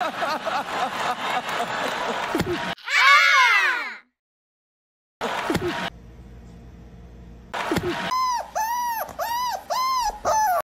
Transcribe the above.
Ah!